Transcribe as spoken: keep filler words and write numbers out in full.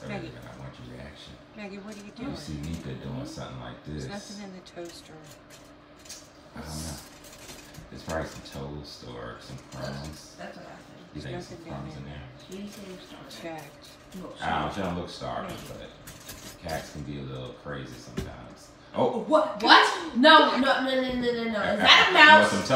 sir. Maggie, and I want your reaction. Maggie, what are you doing? You see Nika doing something like this. There's nothing in the toaster. I don't know. There's probably some toast or some crumbs. That's what I think. You think some crumbs in there? You didn't say it was stacked. I don't trying to look starving, but cats can be a little crazy sometimes. Oh, what? What? No, no, no, no, no, no. Is that a mouse?